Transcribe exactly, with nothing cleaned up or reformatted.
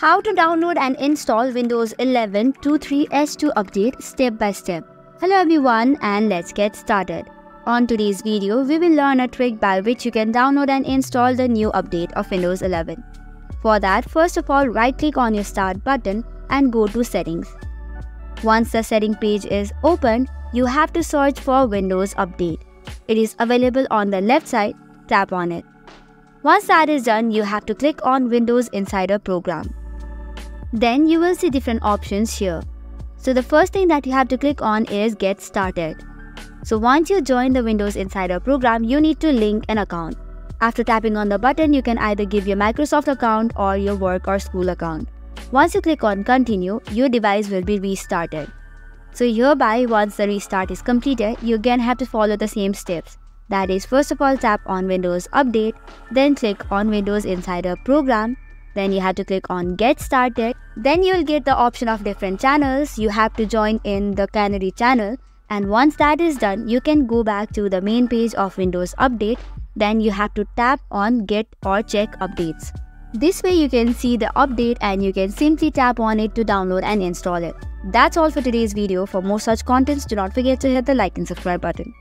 How to download and install Windows eleven twenty-three S two update step by step. Hello everyone, and let's get started. On today's video, we will learn a trick by which you can download and install the new update of Windows eleven. For that, first of all, right click on your start button and go to settings. Once the setting page is open, you have to search for Windows Update. It is available on the left side, tap on it. Once that is done, you have to click on Windows Insider Program. Then you will see different options here. So the first thing that you have to click on is Get Started. So once you join the Windows Insider Program, you need to link an account. After tapping on the button, you can either give your Microsoft account or your work or school account. Once you click on Continue, your device will be restarted. So hereby, once the restart is completed, you again have to follow the same steps. That is, first of all, tap on Windows Update, then click on Windows Insider Program, then you have to click on Get Started, then you'll get the option of different channels. You have to join in the Canary channel, and once that is done, you can go back to the main page of Windows Update, then you have to tap on Get or Check Updates. This way you can see the update and you can simply tap on it to download and install it. That's all for today's video. For more such contents, do not forget to hit the like and subscribe button.